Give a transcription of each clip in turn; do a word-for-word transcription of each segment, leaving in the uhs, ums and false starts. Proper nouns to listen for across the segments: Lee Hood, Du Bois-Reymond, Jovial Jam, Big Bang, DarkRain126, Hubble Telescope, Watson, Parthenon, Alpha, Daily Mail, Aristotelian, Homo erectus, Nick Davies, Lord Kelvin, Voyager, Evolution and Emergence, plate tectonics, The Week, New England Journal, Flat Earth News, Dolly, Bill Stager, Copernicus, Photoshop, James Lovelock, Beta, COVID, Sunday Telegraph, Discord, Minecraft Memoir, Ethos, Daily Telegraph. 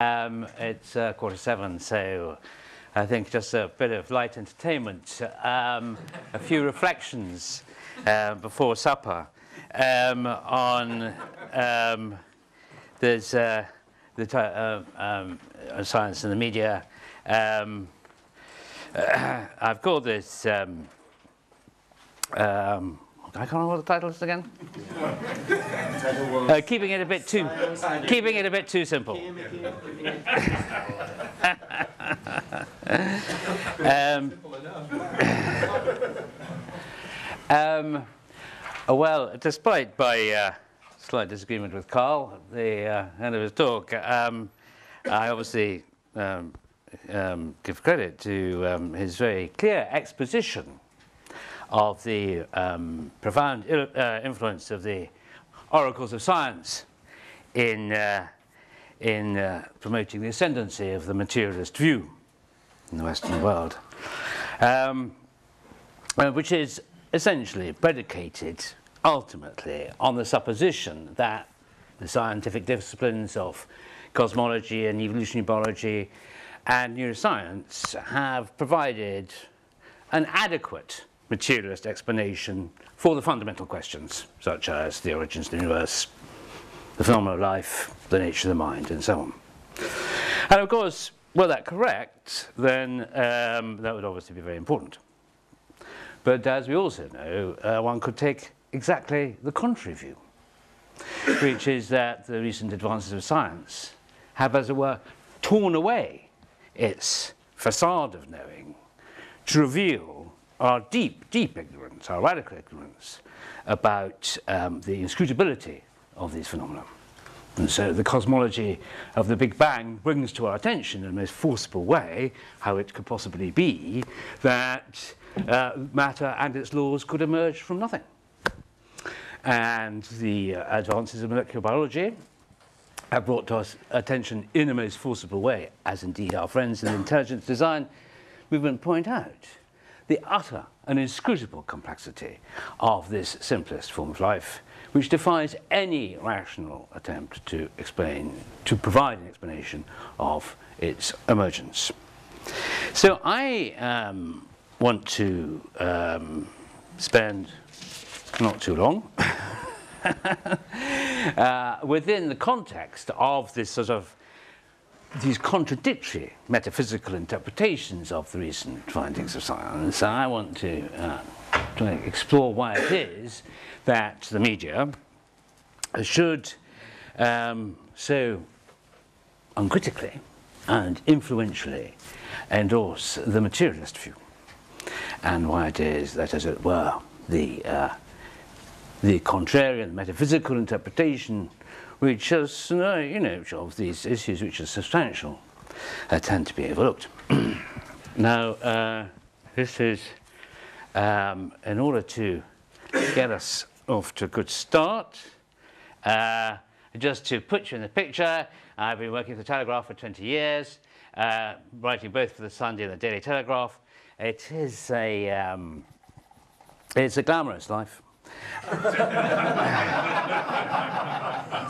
Um, it's uh, quarter seven, so I think just a bit of light entertainment, um, a few reflections uh, before supper um, on um, there's uh, the uh, um, science in the media. Um, uh, I've called this. Um, um, I can't remember what the title is again. uh, keeping it a bit too, keeping it a bit too simple. um, um, well, despite my uh, slight disagreement with Carl at the uh, end of his talk, um, I obviously um, um, give credit to um, his very clear exposition of the um, profound uh, influence of the oracles of science in, uh, in uh, promoting the ascendancy of the materialist view in the Western world, um, which is essentially predicated ultimately on the supposition that the scientific disciplines of cosmology and evolutionary biology and neuroscience have provided an adequate materialist explanation for the fundamental questions, such as the origins of the universe, the phenomena of life, the nature of the mind, and so on. And of course, were that correct, then um, that would obviously be very important. But as we also know, uh, one could take exactly the contrary view, which is that the recent advances of science have, as it were, torn away its facade of knowing to reveal our deep, deep ignorance, our radical ignorance about um, the inscrutability of these phenomena. And so the cosmology of the Big Bang brings to our attention in the most forcible way how it could possibly be that uh, matter and its laws could emerge from nothing. And the uh, advances of molecular biology have brought to our attention in the most forcible way, as indeed our friends in the intelligence design movement point out, the utter and inscrutable complexity of this simplest form of life, which defies any rational attempt to explain, to provide an explanation of its emergence. So I um, want to um, spend not too long uh, within the context of this sort of these contradictory metaphysical interpretations of the recent findings of science. And I want to uh, try and explore why it is that the media should um, so uncritically and influentially endorse the materialist view, and why it is that, as it were, the, uh, the contrarian metaphysical interpretation which is, you know, of these issues which are substantial, uh, tend to be overlooked. Now, uh, this is, um, in order to get us off to a good start, uh, just to put you in the picture, I've been working for the Telegraph for twenty years, uh, writing both for the Sunday and the Daily Telegraph. It is a, um, it's a glamorous life.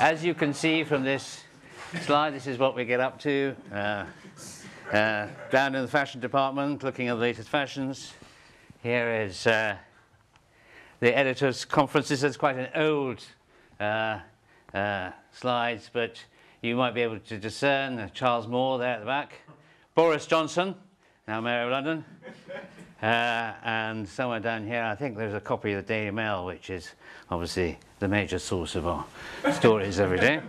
As you can see from this slide, this is what we get up to. Uh, uh, down in the fashion department, looking at the latest fashions. Here is uh, the editors' conference. This is quite an old uh, uh, slide, but you might be able to discern Charles Moore there at the back, Boris Johnson, now Mayor of London. Uh, and somewhere down here, I think there's a copy of the Daily Mail, which is obviously the major source of our stories every day.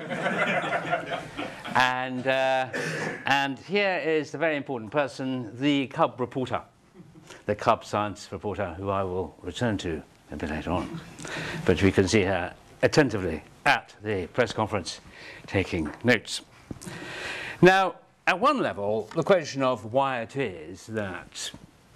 And, uh, and here is the very important person, the Cub reporter, the Cub science reporter, who I will return to a bit later on. But we can see her attentively at the press conference taking notes. Now, at one level, the question of why it is that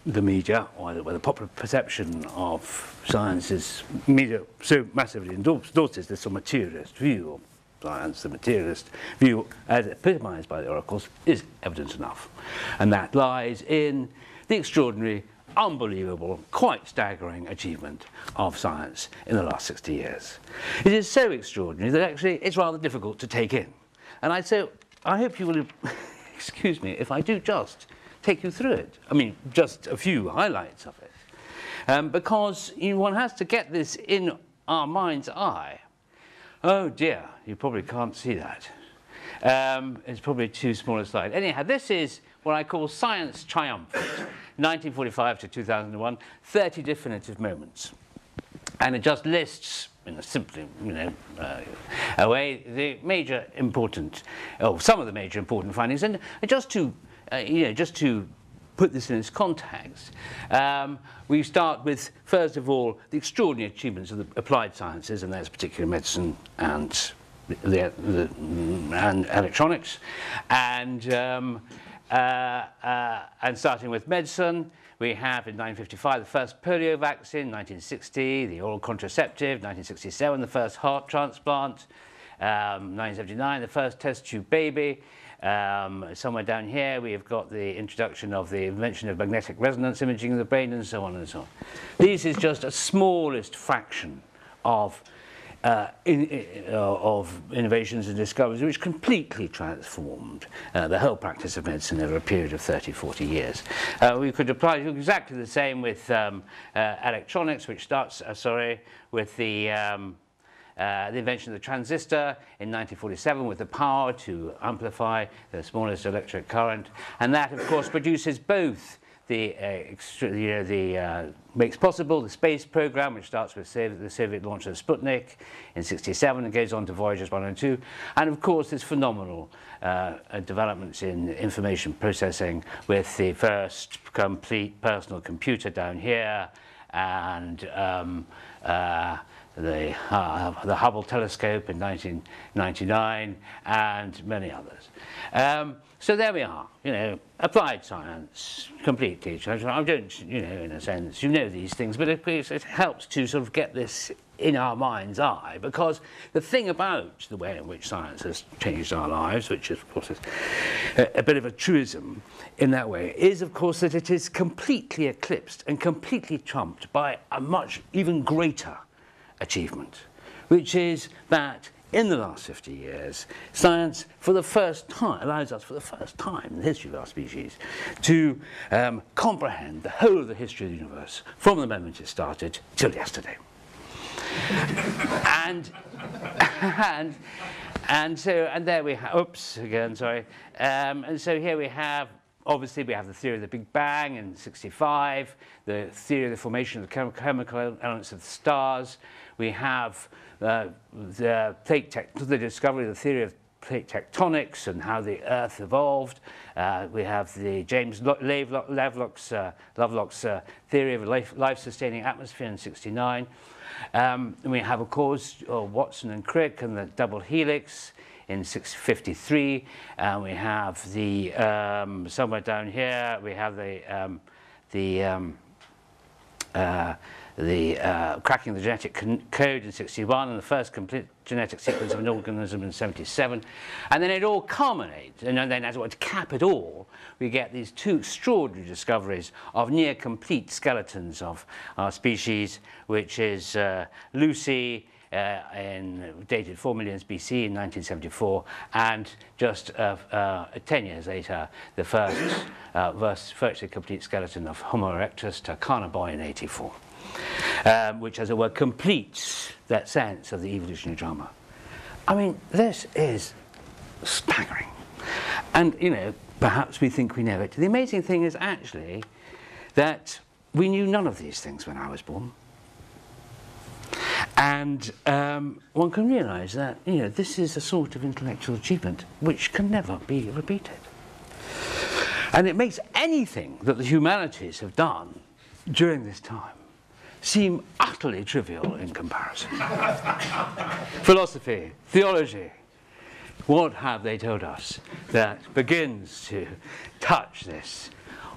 the media, or the, well, the popular perception of science is media so massively endorses this sort of materialist view of science, the materialist view as epitomized by the oracles, is evident enough. And that lies in the extraordinary, unbelievable, quite staggering achievement of science in the last sixty years. It is so extraordinary that actually it's rather difficult to take in. And I'd say I hope you will, excuse me, if I do just take you through it. I mean, just a few highlights of it. Um, because you know, one has to get this in our mind's eye. Oh dear, you probably can't see that. Um, it's probably too small a slide. Anyhow, this is what I call Science Triumphant, nineteen forty-five to two thousand one, thirty definitive moments. And it just lists, in a simply, you know, uh, away, the major important, oh, some of the major important findings. And just to, uh, you know, just to put this in its context, um, we start with, first of all, the extraordinary achievements of the applied sciences, and that's particularly medicine and the, the, and electronics, and um, uh, uh, and starting with medicine. We have in nineteen fifty-five the first polio vaccine, nineteen sixty the oral contraceptive, nineteen sixty-seven the first heart transplant, um, nineteen seventy-nine the first test tube baby. Um, somewhere down here we have got the introduction of the invention of magnetic resonance imaging of the brain, and so on and so on. This is just a smallest fraction of Uh, in, in, uh, of innovations and discoveries which completely transformed uh, the whole practice of medicine over a period of thirty, forty years. Uh, we could apply to exactly the same with um, uh, electronics, which starts, uh, sorry, with the, um, uh, the invention of the transistor in nineteen forty-seven with the power to amplify the smallest electric current, and that of course produces both The, uh, you know, the uh, makes possible the space program, which starts with the Soviet launch of Sputnik in sixty-seven and goes on to Voyagers one and two, and of course there's phenomenal uh, developments in information processing with the first complete personal computer down here, and um, uh, the, uh, the Hubble Telescope in nineteen ninety-nine, and many others. Um, So there we are, you know, applied science completely. I don't, you know, in a sense, you know these things, but it, it helps to sort of get this in our mind's eye, because the thing about the way in which science has changed our lives, which is, of course, is a, a bit of a truism in that way, is, of course, that it is completely eclipsed and completely trumped by a much even greater achievement, which is that in the last fifty years, science for the first time allows us, for the first time in the history of our species, to um, comprehend the whole of the history of the universe from the moment it started till yesterday. and and and so and there we have. Oops, again, sorry. Um, and so here we have. Obviously, we have the theory of the Big Bang in sixty-five, the theory of the formation of the chemical elements of the stars. We have uh, the, plate the discovery of the theory of plate tectonics and how the Earth evolved. Uh, we have the James Lovelock's, uh, Lovelock's uh, theory of a life, life-sustaining atmosphere in sixty-nine. Um, and we have, of course, uh, Watson and Crick and the double helix in six fifty-three, and we have the um, somewhere down here we have the um, the um, uh, the uh, cracking the genetic code in sixty-one, and the first complete genetic sequence of an organism in seventy-seven, and then it all culminates, and then as well to cap it all, we get these two extraordinary discoveries of near complete skeletons of our species, which is uh, Lucy. Uh, in, dated four million B C in nineteen seventy-four, and just uh, uh, ten years later, the first uh, virtually complete skeleton of Homo erectus, Carnivore, in eighty-four, um, which, as it were, completes that sense of the evolutionary drama. I mean, this is staggering, and you know, perhaps we think we know it. The amazing thing is actually that we knew none of these things when I was born. And um, one can realise that, you know, this is a sort of intellectual achievement which can never be repeated. And it makes anything that the humanities have done during this time seem utterly trivial in comparison. Philosophy, theology, what have they told us that begins to touch this?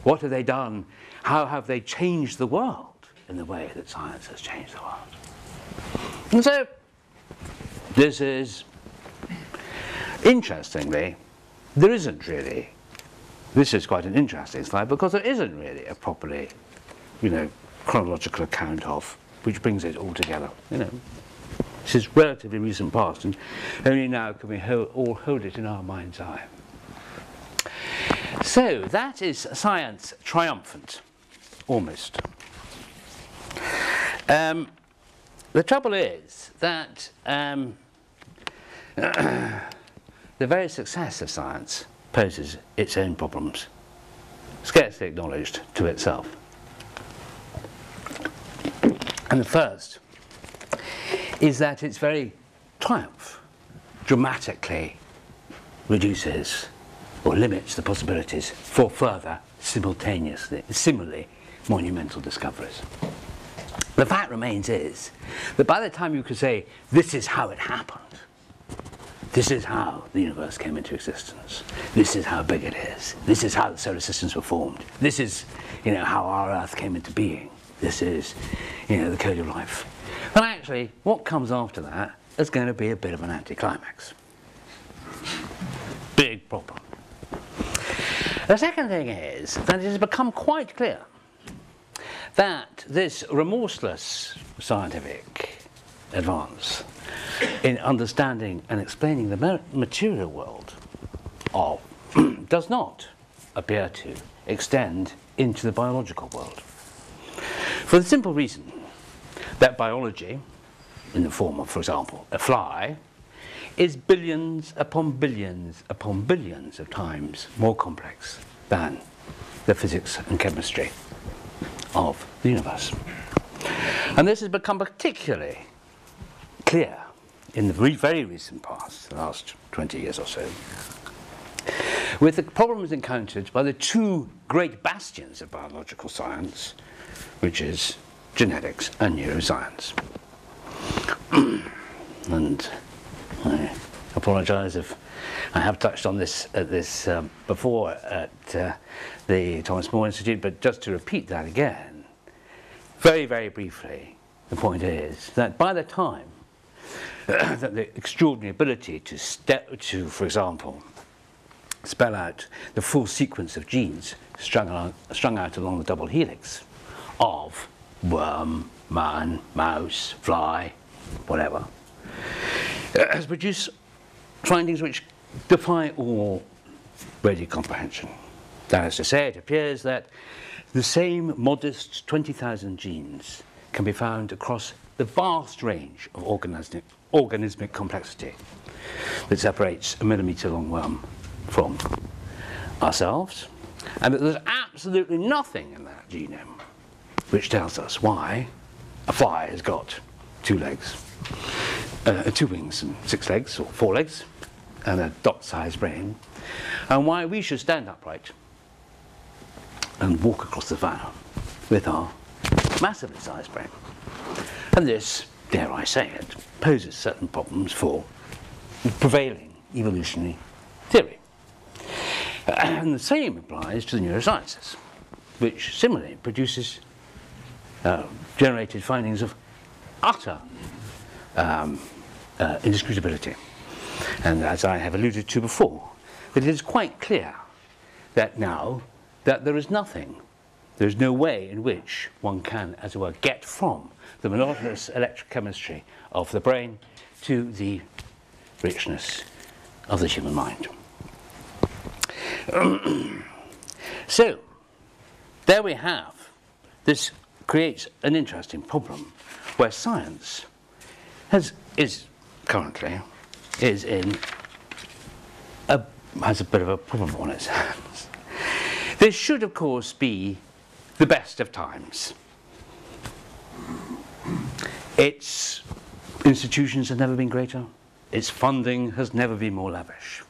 What have they done? How have they changed the world in the way that science has changed the world? And so, this is, interestingly, there isn't really, this is quite an interesting slide, because there isn't really a properly, you know, chronological account of, which brings it all together, you know. This is relatively recent past, and only now can we ho- all hold it in our mind's eye. So that is science triumphant, almost. Um, the trouble is that um, the very success of science poses its own problems, scarcely acknowledged to itself. And the first is that its very triumph dramatically reduces or limits the possibilities for further simultaneously, similarly monumental discoveries. The fact remains is that by the time you could say, this is how it happened, this is how the universe came into existence, this is how big it is, this is how the solar systems were formed, this is, you know, how our Earth came into being, this is, you know, the code of life. But actually, what comes after that is going to be a bit of an anticlimax. Big problem. The second thing is that it has become quite clear that this remorseless scientific advance in understanding and explaining the material world of does not appear to extend into the biological world. For the simple reason that biology, in the form of, for example, a fly, is billions upon billions upon billions of times more complex than the physics and chemistry of the universe. And this has become particularly clear in the very recent past, the last twenty years or so, with the problems encountered by the two great bastions of biological science, which is genetics and neuroscience. And I apologise if I have touched on this at this um, before at uh, the Thomas More Institute, but just to repeat that again, very, very briefly, the point is that by the time that the extraordinary ability to step to, for example, spell out the full sequence of genes strung, along, strung out along the double helix of worm, man, mouse, fly, whatever, has produced findings which defy all ready comprehension. That is to say, it appears that the same modest twenty thousand genes can be found across the vast range of organismic, organismic complexity that separates a millimetre-long worm from ourselves, and that there's absolutely nothing in that genome which tells us why a fly has got two legs. Uh, two wings and six legs, or four legs, and a dot-sized brain, and why we should stand upright and walk across the savannah with our massively sized brain. And this, dare I say it, poses certain problems for prevailing evolutionary theory. And the same applies to the neurosciences, which similarly produces uh, generated findings of utter Um, uh, indiscutability, and as I have alluded to before, that it is quite clear that now that there is nothing, there is no way in which one can, as it were, get from the monotonous electrochemistry of the brain to the richness of the human mind. So there we have, this creates an interesting problem where science Has, is currently is in a, has a bit of a problem on its hands. This should, of course, be the best of times. Its institutions have never been greater. Its funding has never been more lavish.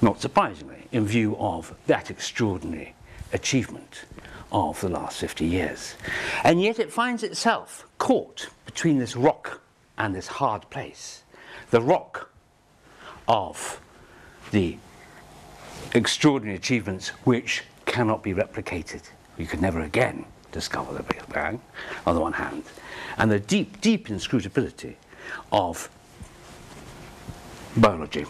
Not surprisingly, in view of that extraordinary achievement of the last fifty years. And yet it finds itself caught between this rock and this hard place, the rock of the extraordinary achievements which cannot be replicated. We could never again discover the Big Bang, on the one hand, and the deep, deep inscrutability of biology,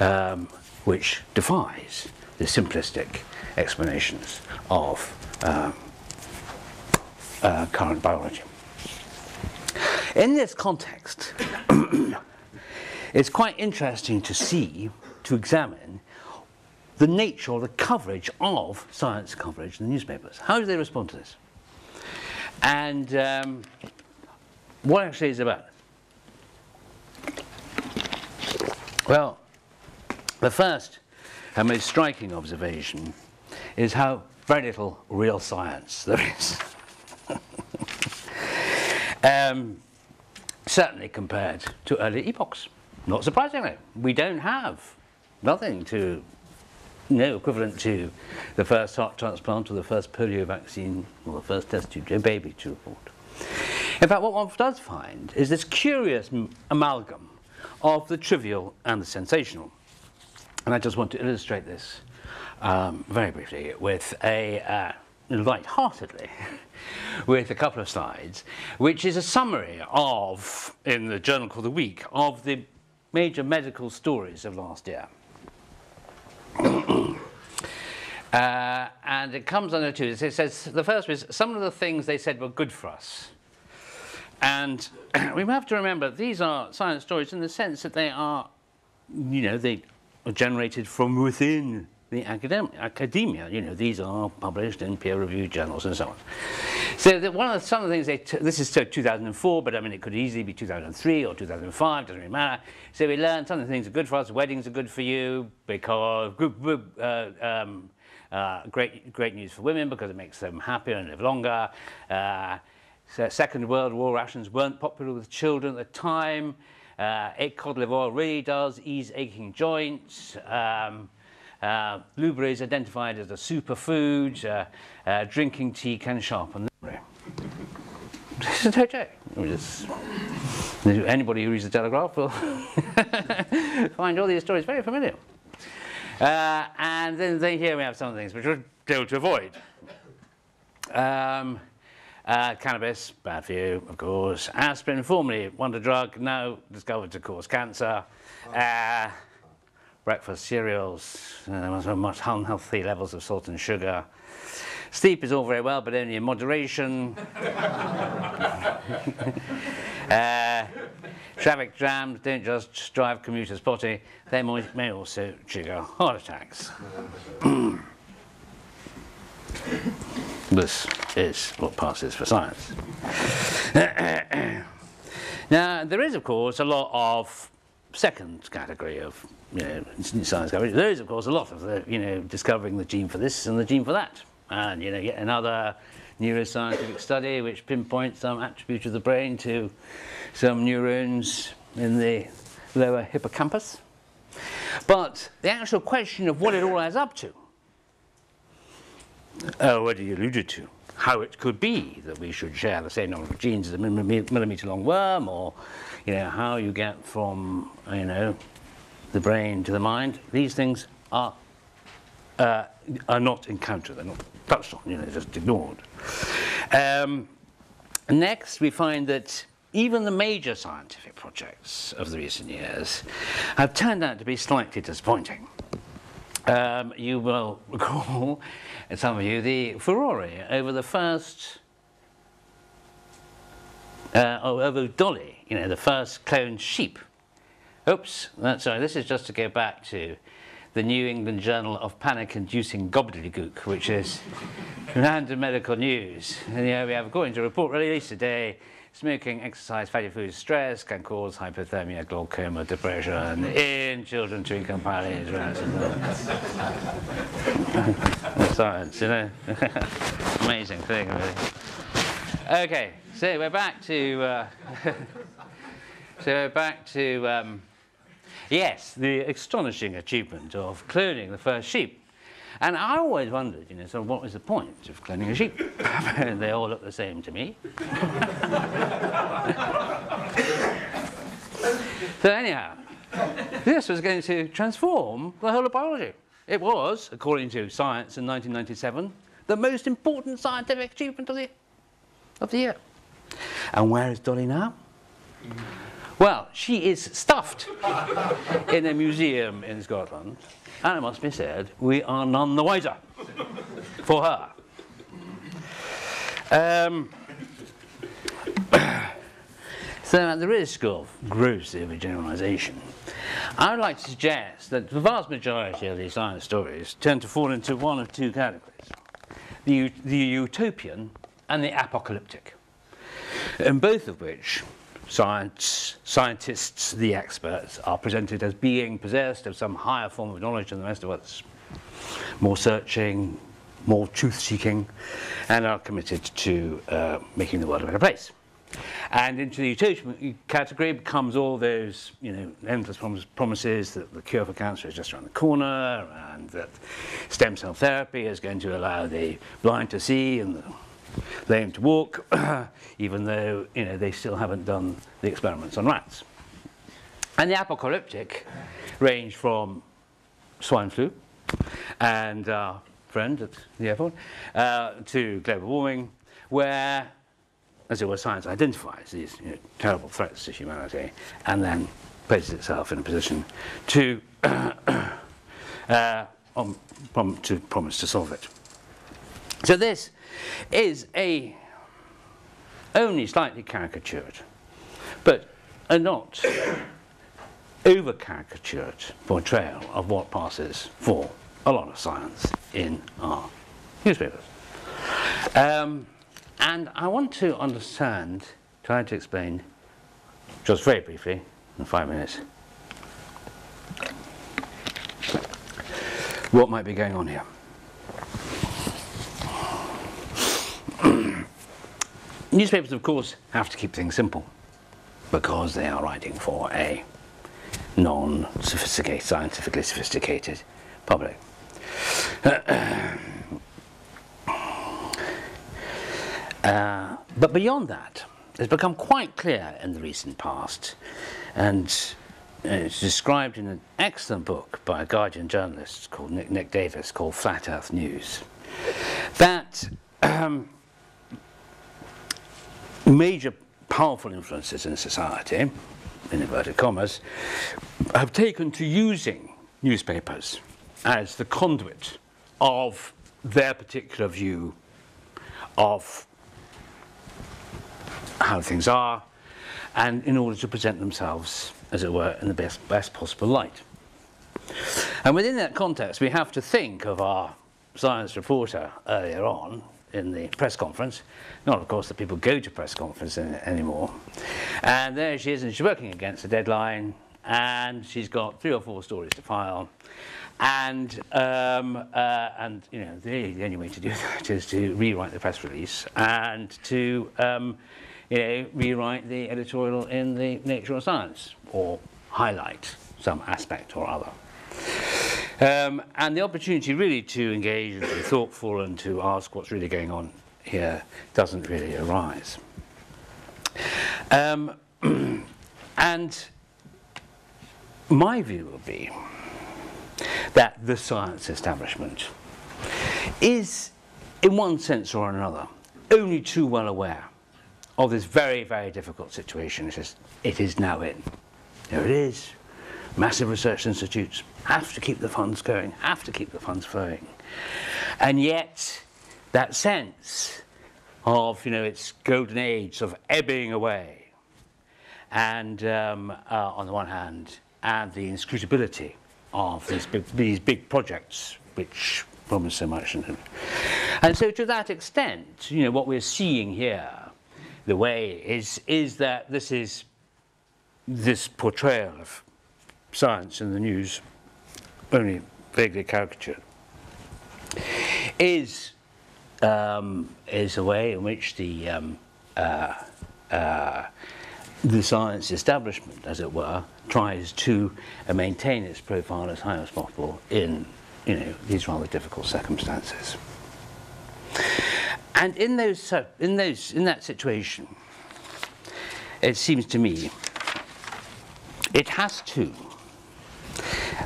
um, which defies the simplistic explanations of um, uh, current biology. In this context, it's quite interesting to see, to examine the nature or the coverage of science coverage in the newspapers. How do they respond to this? And um, what actually is it about? Well, the first and most striking observation is how very little real science there is. um, certainly compared to early epochs. Not surprisingly, we don't have nothing to, no equivalent to the first heart transplant or the first polio vaccine or the first test tube baby to report. In fact, what one does find is this curious amalgam of the trivial and the sensational. And I just want to illustrate this um, very briefly with a, uh, lightheartedly, with a couple of slides, which is a summary of, in the journal called The Week, of the major medical stories of last year. uh, and it comes under two. It says, the first was some of the things they said were good for us. And we have to remember these are science stories in the sense that they are, you know, they are generated from within the academ academia. You know, these are published in peer-reviewed journals and so on. So that one of the, some of the things they t this is two thousand four, but I mean it could easily be two thousand three or two thousand five. Doesn't really matter. So we learned some of the things are good for us. Weddings are good for you because uh, um, uh, great great news for women because it makes them happier and live longer. Uh, So Second World War rations weren't popular with children at the time. Uh, egg cod oil really does ease aching joints. Um, uh, blueberry is identified as a superfood. Uh, uh, drinking tea can sharpen the memory. This is no joke. Just, anybody who reads the Telegraph will find all these stories very familiar. Uh, and then, then here we have some things which we're able to avoid. Um, Uh, cannabis, bad for you, of course. Aspirin, formerly wonder drug, now discovered to cause cancer. Oh. Uh, breakfast cereals, uh, much unhealthy levels of salt and sugar. Sleep is all very well, but only in moderation. uh, traffic jams don't just drive commuters potty, they may also trigger heart attacks. This is what passes for science. Now, there is, of course, a lot of second category of you know, science coverage. There is, of course, a lot of the, you know, discovering the gene for this and the gene for that. And, you know, yet another neuroscientific study which pinpoints some attribute of the brain to some neurons in the lower hippocampus. But the actual question of what it all adds up to, Uh, what he alluded to, how it could be that we should share the same number of genes as a millimetre-long worm, or you know how you get from you know the brain to the mind. These things are uh, are not encountered; they're not touched on. You know, just ignored. Um, next, we find that even the major scientific projects of the recent years have turned out to be slightly disappointing. Um, you will recall, some of you, the furore over the first, uh, oh, over Dolly, you know, the first cloned sheep. Oops, that's sorry, this is just to go back to the New England Journal of Panic-Inducing Gobbledygook, which is random medical news. And here we have, according to a report released today, smoking, exercise, fatty foods, stress can cause hypothermia, glaucoma, depression in children to income families. Science, you know, amazing thing, really. Okay, so we're back to, uh, so we're back to, um, yes, the astonishing achievement of cloning the first sheep. And I always wondered, you know, so what was the point of cloning a sheep? They all look the same to me. So anyhow, this was going to transform the whole of biology. It was, according to Science in nineteen ninety-seven, the most important scientific achievement of the, of the year. And where is Dolly now? Well, she is stuffed in a museum in Scotland. And it must be said, we are none the wiser for her. Um, So at the risk of gross overgeneralization, I would like to suggest that the vast majority of these science stories tend to fall into one of two categories, the, the utopian and the apocalyptic, in both of which science, scientists, the experts, are presented as being possessed of some higher form of knowledge than the rest of us, more searching, more truth-seeking, and are committed to uh, making the world a better place. And into the utopian category comes all those, you know, endless promise, promises that the cure for cancer is just around the corner, and that stem cell therapy is going to allow the blind to see and the lame to walk, even though, you know, they still haven't done the experiments on rats. And the apocalyptic range from swine flu and our friend at the airport uh, to global warming, where, as it were, science identifies these, you know, terrible threats to humanity and then places itself in a position to, uh, on, prom to promise to solve it. So this is a only slightly caricatured, but a not over-caricatured portrayal of what passes for a lot of science in our newspapers. Um, And I want to understand, try to explain, just very briefly, in five minutes, what might be going on here. Newspapers, of course, have to keep things simple, because they are writing for a non-sophisticated, scientifically sophisticated public. Uh, but beyond that, it's become quite clear in the recent past, and uh, it's described in an excellent book by a Guardian journalist called Nick, Nick Davies called Flat Earth News, that um, major powerful influences in society, in inverted commas, have taken to using newspapers as the conduit of their particular view of how things are, and in order to present themselves, as it were, in the best, best possible light. And within that context, we have to think of our science reporter earlier on in the press conference, not, of course, that people go to press conference anymore. And there she is, and she's working against the deadline, and she's got three or four stories to file. And, um, uh, and you know, the, the only way to do that is to rewrite the press release and to, um, you know, rewrite the editorial in the Nature or Science, or highlight some aspect or other. Um, and the opportunity really to engage and to be thoughtful and to ask what's really going on here doesn't really arise. Um, and my view would be that the science establishment is, in one sense or another, only too well aware of this very, very difficult situation it is, it is now in. There it is. Massive research institutes have to keep the funds going, have to keep the funds flowing. And yet, that sense of, you know, its golden age of ebbing away, and um, uh, on the one hand, and the inscrutability of these big, these big projects which promise so much. And so to that extent, you know, what we're seeing here, the way is, is that this is this portrayal of science in the news, only vaguely caricatured, is, um, is a way in which the, um, uh, uh, the science establishment, as it were, tries to uh, maintain its profile as high as possible in, you know, these rather difficult circumstances. And in those, in those, in that situation, it seems to me, it has to,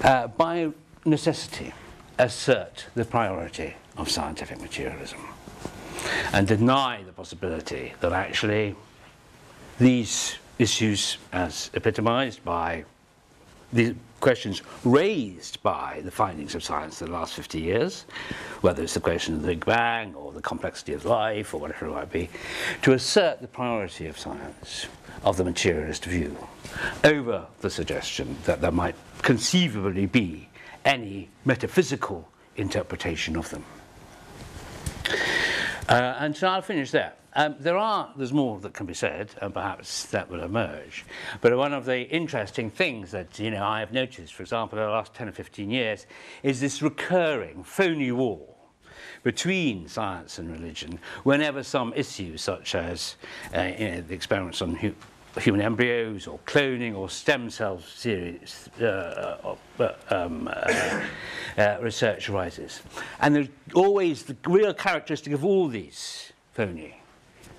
uh, by necessity, assert the priority of scientific materialism and deny the possibility that actually these issues, as epitomised by the questions raised by the findings of science in the last fifty years, whether it's the question of the Big Bang or the complexity of life or whatever it might be, to assert the priority of science, of the materialist view, over the suggestion that there might conceivably be any metaphysical interpretation of them. Uh, and so I'll finish there. Um, there are, there's more that can be said, and perhaps that will emerge. But one of the interesting things that, you know, I have noticed, for example, in the last ten or fifteen years, is this recurring phony war between science and religion whenever some issue, such as uh, you know, the experiments on hu human embryos or cloning or stem cell series uh, uh, um, uh, uh, research arises. And there's always the real characteristic of all these phony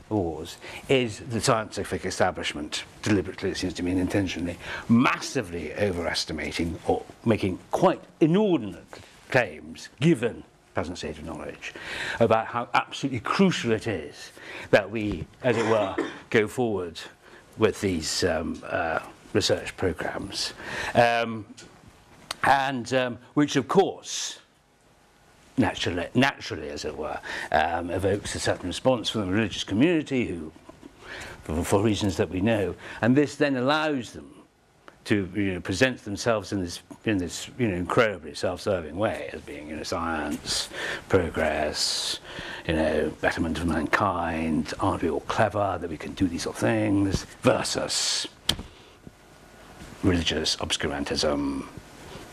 wars is the scientific establishment, deliberately, it seems to me, and intentionally, massively overestimating or making quite inordinate claims, given present state of knowledge, about how absolutely crucial it is that we, as it were, go forward with these um, uh, research programs, um, and um, which, of course, Naturally, naturally, as it were, um, evokes a certain response from the religious community, who, for, for reasons that we know, and this then allows them to, you know, present themselves in this, in this, you know, incredibly self-serving way as being, you know, science, progress, you know, betterment of mankind. Aren't we all clever that we can do these sort of things? Versus religious obscurantism,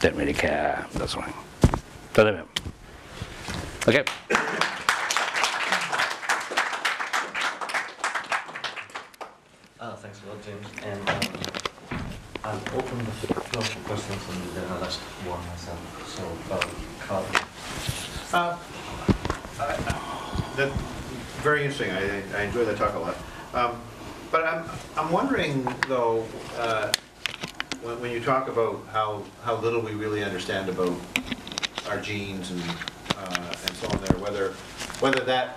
don't really care, that sort of thing. So there we are. Okay. Uh, thanks a lot, James. And um, I'll open the floor for questions, and then I'll ask one myself. So, about Carl. Uh, uh, that's very interesting. I, I enjoy that talk a lot. Um, but I'm I'm wondering though, uh, when, when you talk about how how little we really understand about our genes and Uh, and so on there, whether whether that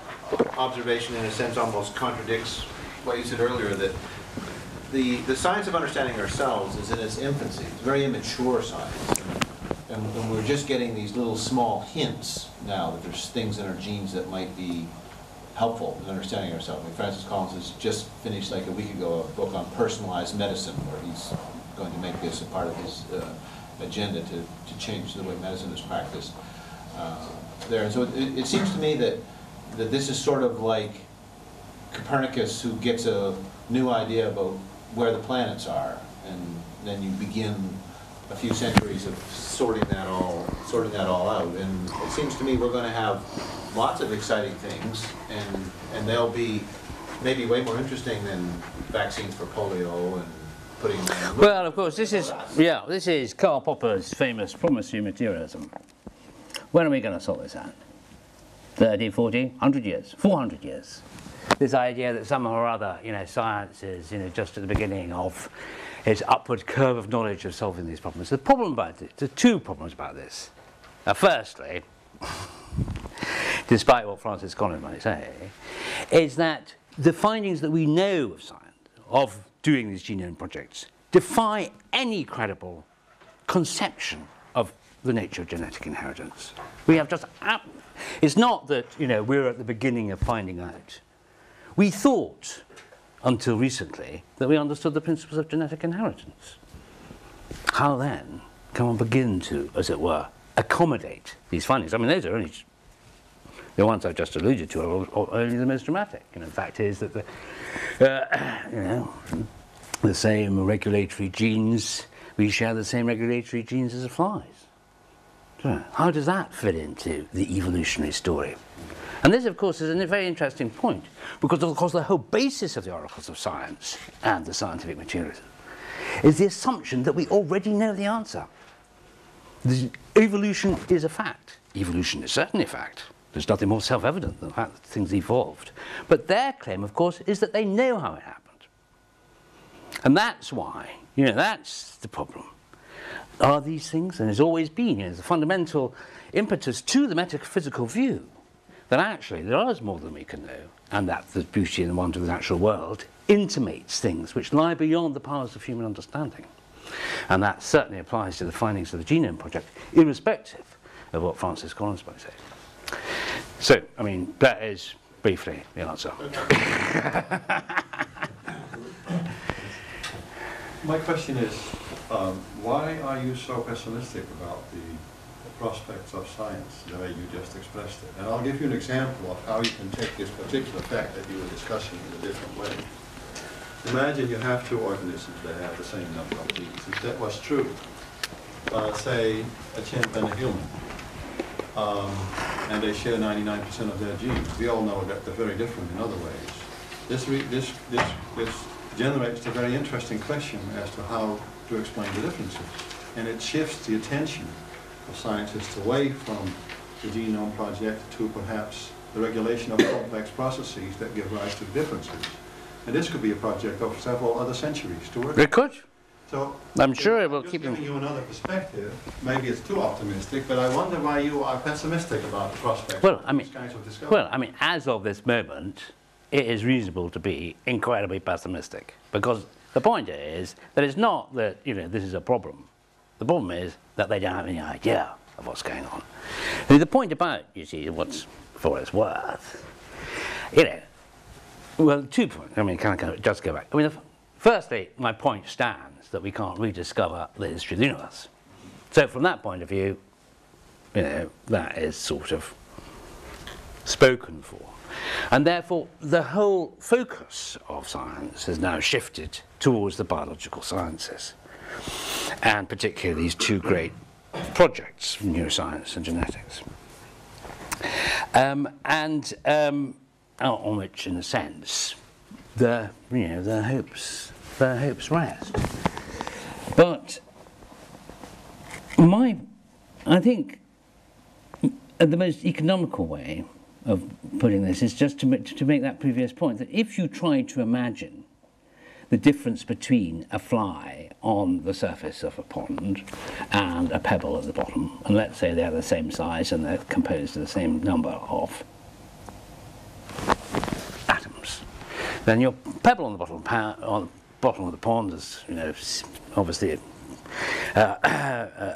observation in a sense almost contradicts what you said earlier, that the the science of understanding ourselves is in its infancy. It's very immature science, and, and we're just getting these little small hints now that there's things in our genes that might be helpful in understanding ourselves. I mean, Francis Collins has just finished, like a week ago, a book on personalized medicine, where he's going to make this a part of his uh, agenda to, to change the way medicine is practiced. Uh, There. And so it, it seems to me that, that this is sort of like Copernicus, who gets a new idea about where the planets are, and then you begin a few centuries of sorting that all sorting that all out. And it seems to me we're going to have lots of exciting things, and and they'll be maybe way more interesting than vaccines for polio and putting them in. Well, of course, this is yeah, this is Karl Popper's famous promissory materialism. When are we going to sort this out? thirty, forty, a hundred years, four hundred years. This idea that somehow or other, you know, science is, you know, just at the beginning of its upward curve of knowledge of solving these problems. The problem about it, there are two problems about this. Now, firstly, despite what Francis Collins might say, is that the findings that we know of science, of doing these genome projects, defy any credible conception of the nature of genetic inheritance. We have just, it's not that, you know, we're at the beginning of finding out. We thought, until recently, that we understood the principles of genetic inheritance. How then can one begin to, as it were, accommodate these findings? I mean, those are only, the ones I've just alluded to are only the most dramatic. You know, the fact is that the, uh, you know, the same regulatory genes, we share the same regulatory genes as the flies. How does that fit into the evolutionary story? And this, of course, is a very interesting point, because, of course, the whole basis of the oracles of science and the scientific materialism is the assumption that we already know the answer. The evolution is a fact. Evolution is certainly a fact. There's nothing more self-evident than the fact that things evolved. But their claim, of course, is that they know how it happened. And that's why, you know, that's the problem. Are these things, and has always been, you know, the fundamental impetus to the metaphysical view, that actually there is more than we can know, and that the beauty and the wonder of the natural world intimates things which lie beyond the powers of human understanding. And that certainly applies to the findings of the Genome Project, irrespective of what Francis Collins might say. So, I mean, that is briefly the answer. My question is, um, why are you so pessimistic about the prospects of science, the way you just expressed it? And I'll give you an example of how you can take this particular fact that you were discussing in a different way. Imagine you have two organisms that have the same number of genes. If that was true, uh, say a chimp and a human, um, and they share ninety-nine percent of their genes, we all know that they're very different in other ways. This, re this, this, this generates a very interesting question as to how to explain the differences. And it shifts the attention of scientists away from the Genome Project to perhaps the regulation of complex processes that give rise to differences. And this could be a project of several other centuries to work. It could. So I'm sure it will keep giving you another perspective. Maybe it's too optimistic, but I wonder why you are pessimistic about the prospect well, I mean, of these kinds of discoveries. Well, I mean, as of this moment, it is reasonable to be incredibly pessimistic, because the point is that it's not that, you know, this is a problem. The problem is that they don't have any idea of what's going on. And the point about, you see, what's for its worth, you know, well, two points. I mean, can I just go back? I mean, firstly, my point stands that we can't rediscover the history of the universe. So from that point of view, you know, that is sort of spoken for. And therefore, the whole focus of science has now shifted towards the biological sciences, and particularly these two great projects, neuroscience and genetics, um, and um, on which, in a sense, the you know their hopes their hopes rest. But my, I think, the most economical way of putting this is just to to make that previous point, that if you try to imagine the difference between a fly on the surface of a pond and a pebble at the bottom, and let's say they're the same size and they're composed of the same number of atoms, then your pebble on the bottom, on the bottom of the pond is, you know, obviously uh,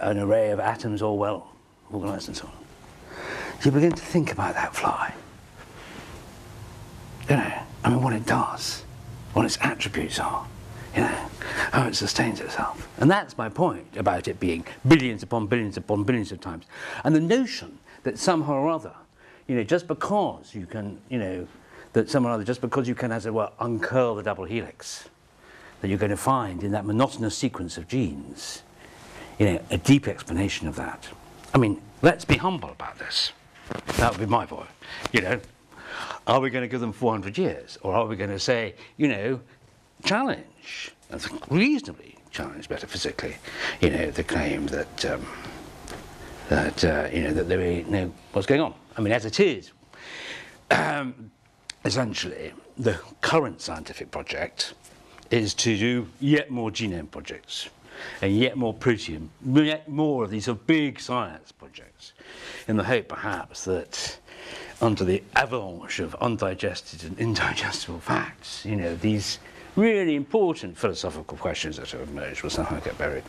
an array of atoms all well organised and so on. You begin to think about that fly, you know, I mean, what it does, what its attributes are, you know, how it sustains itself. And that's my point about it being billions upon billions upon billions of times. And the notion that somehow or other, you know, just because you can, you know, that somehow or other, just because you can, as it were, uncurl the double helix, that you're going to find in that monotonous sequence of genes, you know, a deep explanation of that. I mean, let's be humble about this. That would be my point, you know. Are we going to give them four hundred years, or are we going to say, you know, challenge, reasonably challenge metaphysically, you know, the claim that um, that uh, you know that they know what's going on? I mean, as it is, um, essentially, the current scientific project is to do yet more genome projects, and yet more protein, yet more of these sort of big science projects, in the hope, perhaps, that under the avalanche of undigested and indigestible facts, you know, these really important philosophical questions that have emerged will somehow get buried.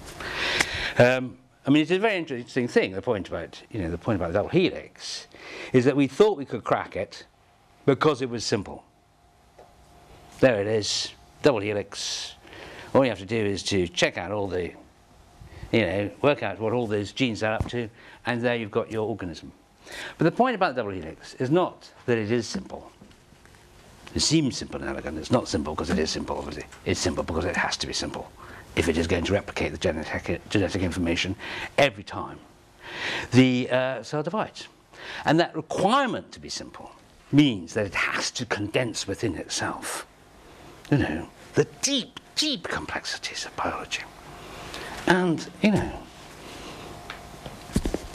Um, I mean, it's a very interesting thing. The point about, you know, the point about the double helix is that we thought we could crack it because it was simple. There it is, double helix. All you have to do is to check out all the, you know, work out what all those genes are up to, and there you've got your organism. But the point about the double helix is not that it is simple. It seems simple and elegant. It's not simple because it is simple, obviously. It's simple because it has to be simple if it is going to replicate the genetic, genetic information every time the uh, cell divides. And that requirement to be simple means that it has to condense within itself, you know, the deep, deep complexities of biology. And, you know,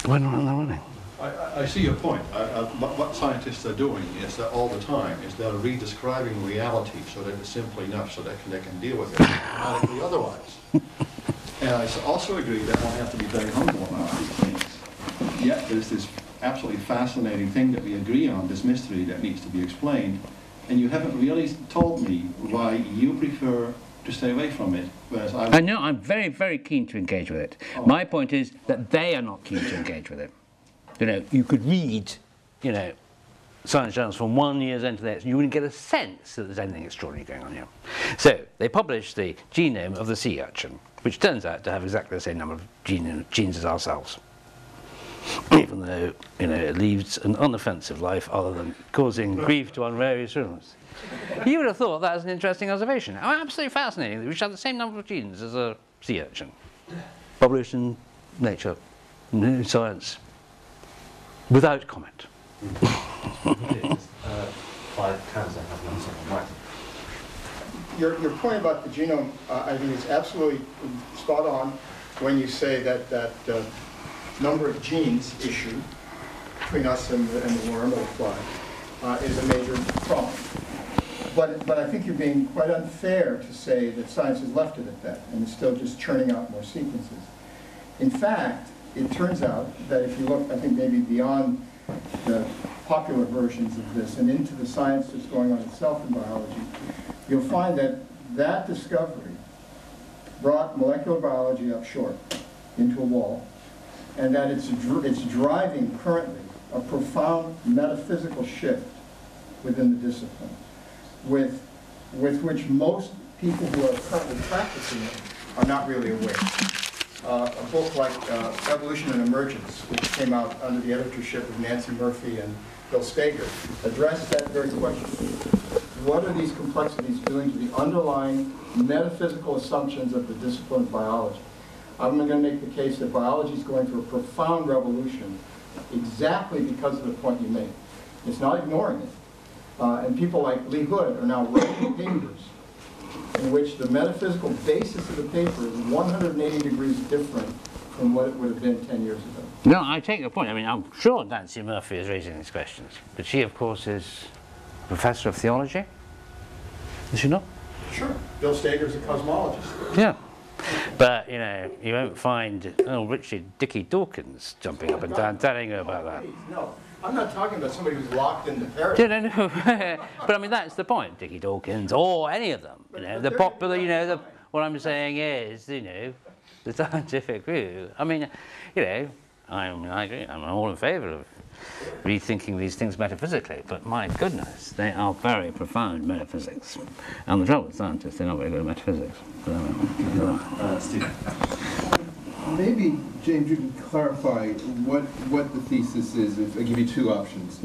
we're not on the running. I, I see your point. I, I, what scientists are doing is that all the time is they're redescribing reality so that it's simple enough so that they can deal with it radically otherwise. And I also agree that one has to be very humble about these things. Yet there's this absolutely fascinating thing that we agree on, this mystery that needs to be explained, and you haven't really told me why you prefer to stay away from it. Whereas I, I know I'm very, very keen to engage with it. Oh. My point is that they are not keen to engage with it. You know, you could read, you know, science journals from one year's end to the next, you wouldn't get a sense that there's anything extraordinary going on here. So they published the genome of the sea urchin, which turns out to have exactly the same number of gene, genes as ourselves, even though, you know, it leads an unoffensive life other than causing grief to unwary humans. You would have thought that was an interesting observation. Oh, absolutely fascinating that we should have the same number of genes as a sea urchin. Published in Nature, in Science, without comment. Your, your point about the genome, uh, I think, is absolutely spot on when you say that that uh, number of genes issue between us and the, and the worm or the fly uh, is a major problem. But, but I think you're being quite unfair to say that science has left it at that and is still just churning out more sequences. In fact, it turns out that if you look, I think, maybe beyond the popular versions of this and into the science that's going on itself in biology, you'll find that that discovery brought molecular biology up short into a wall, and that it's, dr it's driving currently a profound metaphysical shift within the discipline, with, with which most people who are currently practicing it are not really aware. Uh, a book like uh, Evolution and Emergence, which came out under the editorship of Nancy Murphy and Bill Stager, addressed that very question. What are these complexities doing to the underlying metaphysical assumptions of the discipline of biology? I'm going to make the case that biology is going through a profound revolution exactly because of the point you made. It's not ignoring it. Uh, and people like Lee Hood are now writing papers in which the metaphysical basis of the paper is one hundred eighty degrees different from what it would have been ten years ago. No, I take your point. I mean, I'm sure Nancy Murphy is raising these questions. But she, of course, is a professor of theology. Is she not? Sure. Bill Stager's a cosmologist. Yeah. But, you know, you won't find oh, Richard Dickie Dawkins jumping up and down telling her about that. No, I'm not talking about somebody who's locked into Paris. No, no, no. But I mean, that's the point, Dickie Dawkins, or any of them. You know, the popular, you know, the, what I'm saying is, you know, the scientific view. I mean, you know, I'm, I agree, I'm all in favour of rethinking these things metaphysically, but my goodness, they are very profound metaphysics. And the trouble with scientists, they're not very good at metaphysics. Uh, Steve. Maybe, James, you can clarify what, what the thesis is. If I give you two options.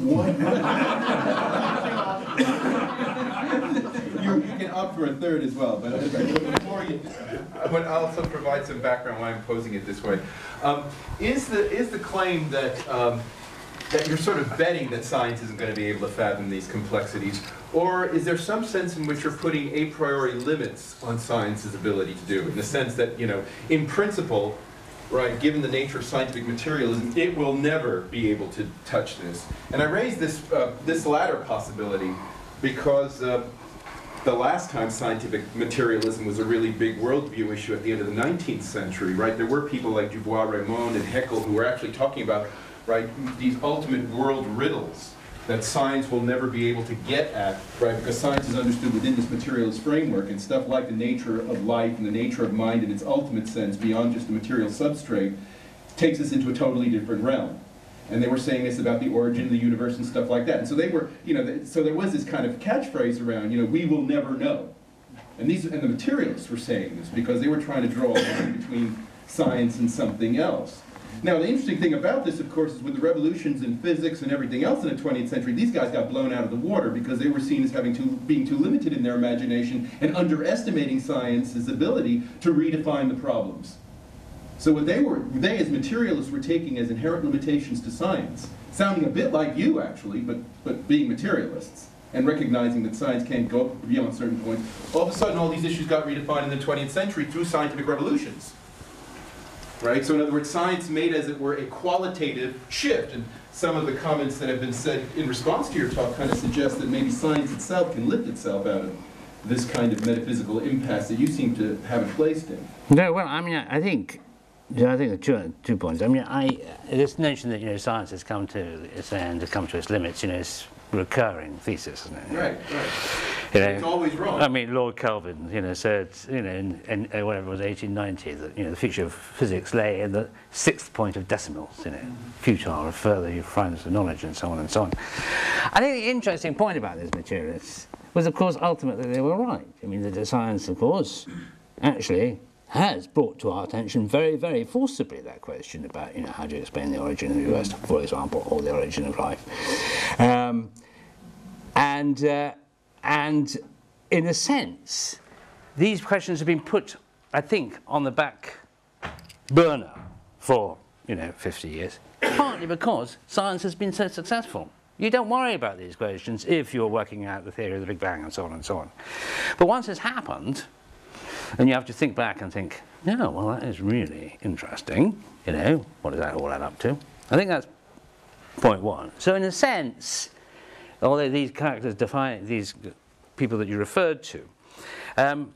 One, you, you can opt for a third as well. But before you, I would also provide some background why I'm posing it this way. Um, is the is the claim that um, that you're sort of betting that science isn't going to be able to fathom these complexities, or is there some sense in which you're putting a priori limits on science's ability to do, in the sense that, you know, in principle, right, given the nature of scientific materialism, it will never be able to touch this? And I raise this uh, this latter possibility because uh, the last time scientific materialism was a really big worldview issue at the end of the nineteenth century, right, there were people like Du Bois-Reymond and Haeckel who were actually talking about, right, these ultimate world riddles that science will never be able to get at, right, because science is understood within this materialist framework, and stuff like the nature of life and the nature of mind in its ultimate sense, beyond just the material substrate, takes us into a totally different realm. And they were saying this about the origin of the universe and stuff like that. And so they were, you know, so there was this kind of catchphrase around, you know, we will never know. And these, and the materialists were saying this because they were trying to draw a line between science and something else. Now, the interesting thing about this, of course, is with the revolutions in physics and everything else in the twentieth century, these guys got blown out of the water because they were seen as having too, being too limited in their imagination and underestimating science's ability to redefine the problems. So what they were, they as materialists were taking as inherent limitations to science, sounding a bit like you, actually, but, but being materialists and recognizing that science can't go beyond certain points. All of a sudden, all these issues got redefined in the twentieth century through scientific revolutions. Right? So in other words, science made, as it were, a qualitative shift. And some of the comments that have been said in response to your talk kind of suggest that maybe science itself can lift itself out of this kind of metaphysical impasse that you seem to have it placed in. No, well, I mean, I think, I think the two, two points. I mean, I, this notion that, you know, science has come to its end, has come to its limits, you know, is recurring thesis, isn't it? Right, right. You know, it's always wrong. I mean, Lord Kelvin, you know, said, you know, in, in whatever it was, eighteen ninety, that, you know, the future of physics lay in the sixth point of decimals, you know, futile, the further you find the knowledge, and so on and so on. I think the interesting point about these materialists was, of course, ultimately they were right. I mean, the science, of course, actually has brought to our attention very, very forcibly that question about, you know, how do you explain the origin of the universe, for example, or the origin of life. Um, and... Uh, And in a sense, these questions have been put, I think, on the back burner for, you know, fifty years, partly because science has been so successful. You don't worry about these questions if you're working out the theory of the Big Bang and so on and so on. But once it's happened, and you have to think back and think, no, well, that is really interesting, you know, what does that all add up to? I think that's point one. So in a sense, although these characters define these people that you referred to, um,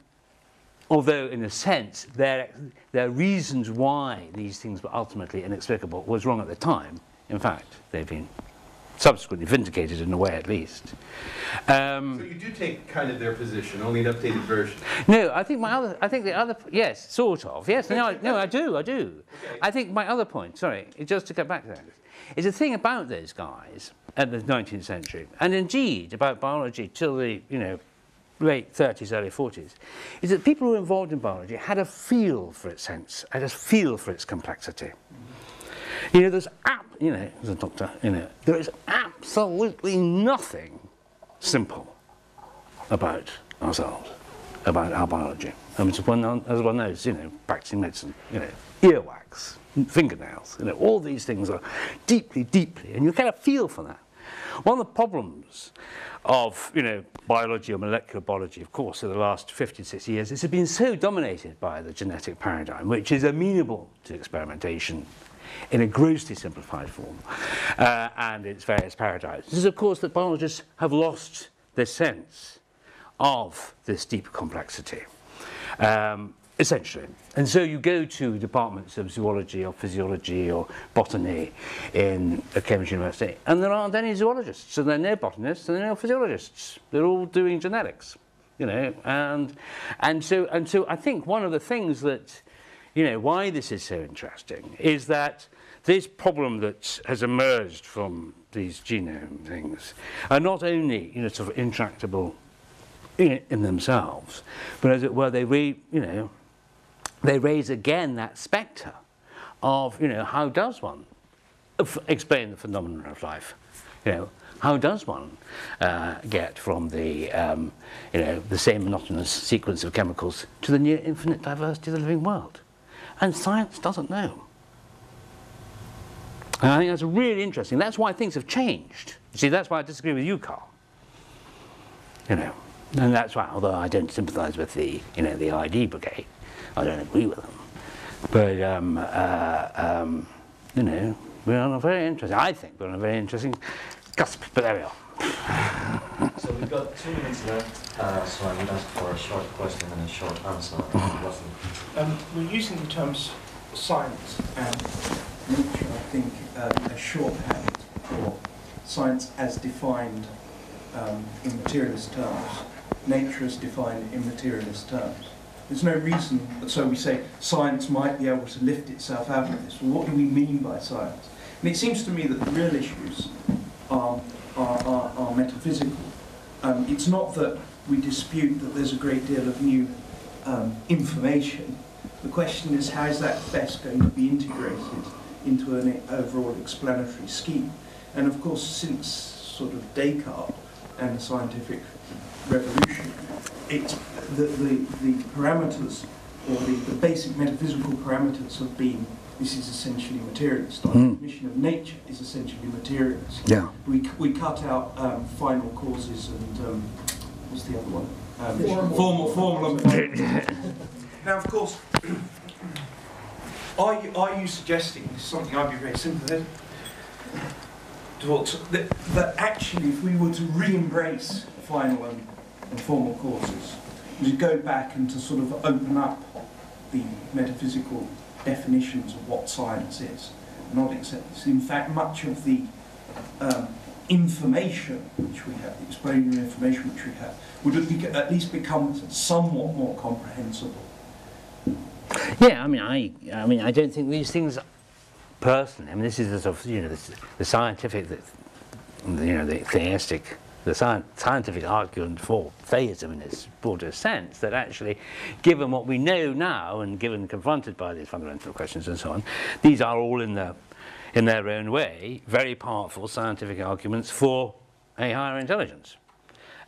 although in a sense their, their reasons why these things were ultimately inexplicable was wrong at the time, in fact they've been subsequently vindicated in a way at least. Um, so you do take kind of their position, only an updated version? No, I think my other, I think the other, yes, sort of, yes, no, I, no, I do, I do. Okay. I think my other point, sorry, just to go back to that, is the thing about those guys at the nineteenth century, and indeed about biology till the, you know, late thirties, early forties, is that people who were involved in biology had a feel for its sense, had a feel for its complexity. You know, there's, ap you know, as a doctor, you know, there is absolutely nothing simple about ourselves, about our biology. I mean, as one, as one knows, you know, practicing medicine, you know, earwax, fingernails, you know, all these things are deeply, deeply, and you get a feel for that. One of the problems of, you know, biology or molecular biology, of course, in the last fifty, sixty years, it's been so dominated by the genetic paradigm, which is amenable to experimentation in a grossly simplified form, uh, and its various paradigms. This is, of course, that biologists have lost their sense of this deep complexity. Um, Essentially. And so you go to departments of zoology or physiology or botany in a Cambridge University, and there aren't any zoologists, and there are no botanists, and there are no physiologists. They're all doing genetics, you know. And, and, so, and so I think one of the things that, you know, why this is so interesting is that this problem that has emerged from these genome things are not only, you know, sort of intractable in, in themselves, but as it were, they re, you know, they raise again that spectre of, you know, how does one f explain the phenomenon of life? You know, how does one uh, get from the, um, you know, the same monotonous sequence of chemicals to the near infinite diversity of the living world? And science doesn't know. And I think that's really interesting. That's why things have changed. You see, that's why I disagree with you, Carl. You know, and that's why, although I don't sympathise with the, you know, the I D brigade, I don't agree with them, but um, uh, um, you know, we're on a very interesting, I think we're on a very interesting cusp, but there we are. So we've got two minutes left, uh, so I would ask for a short question and a short answer. Um, we're using the terms science and nature, I think, um, a shorthand for science as defined um, in materialist terms, nature as defined in materialist terms. There's no reason, so we say science might be able to lift itself out of this. Well, what do we mean by science? And it seems to me that the real issues are, are, are, are metaphysical. Um, it's not that we dispute that there's a great deal of new um, information. The question is, how is that best going to be integrated into an overall explanatory scheme? And of course, since sort of Descartes and the scientific revolution, it's The, the, the parameters, or the, the basic metaphysical parameters have been, this is essentially materialist. Our mm. definition of nature is essentially materialist. Yeah. We, we cut out um, final causes and, um, what's the other one? Um, formal, formal. Now, of course, are you, are you suggesting, this is something I'd be very sympathetic towards, that, that actually if we were to re-embrace final and, and formal causes, to go back and to sort of open up the metaphysical definitions of what science is, not accept this. In fact, much of the um, information which we have, the explanatory information which we have, would at least become somewhat more comprehensible. Yeah, I mean, I, I mean, I don't think these things, personally. I mean, this is the sort of, you know, this, the scientific, the, you know, the theistic, the sci scientific argument for theism in its broader sense. That actually, given what we know now, and given confronted by these fundamental questions and so on, these are all in the. in their own way, very powerful scientific arguments for a higher intelligence,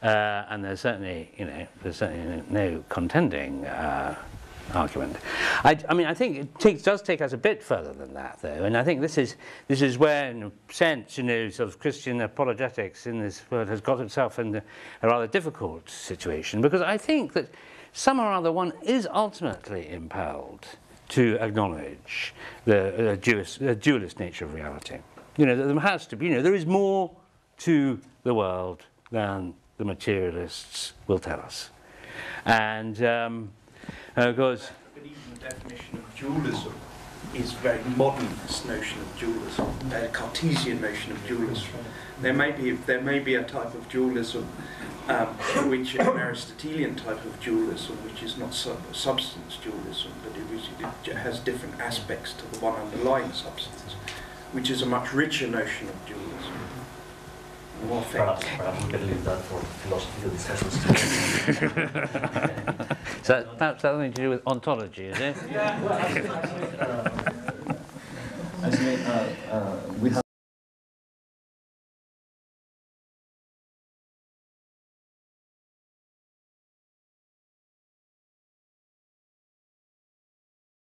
uh, and there's certainly, you know, there's certainly no contending uh, argument. I, I mean, I think it takes, does take us a bit further than that, though, and I think this is this is where, in a sense, you know, sort of Christian apologetics in this world has got itself in a rather difficult situation, because I think that some or other one is ultimately impelled to acknowledge the uh, Jewish, uh, dualist nature of reality. You know, there has to be, you know, there is more to the world than the materialists will tell us. And, um, of course... But even the definition of dualism is very modern, this notion of dualism, the Cartesian notion of dualism. There may be, there may be a type of dualism Um, which is an Aristotelian type of dualism, which is not sub substance dualism, but it, was, it has different aspects to the one underlying substance, which is a much richer notion of dualism. More perhaps, perhaps we can leave that for philosophical discussions. So perhaps that has nothing to do with ontology, is it? Yeah. Well, actually, actually, uh, actually uh, uh, we have.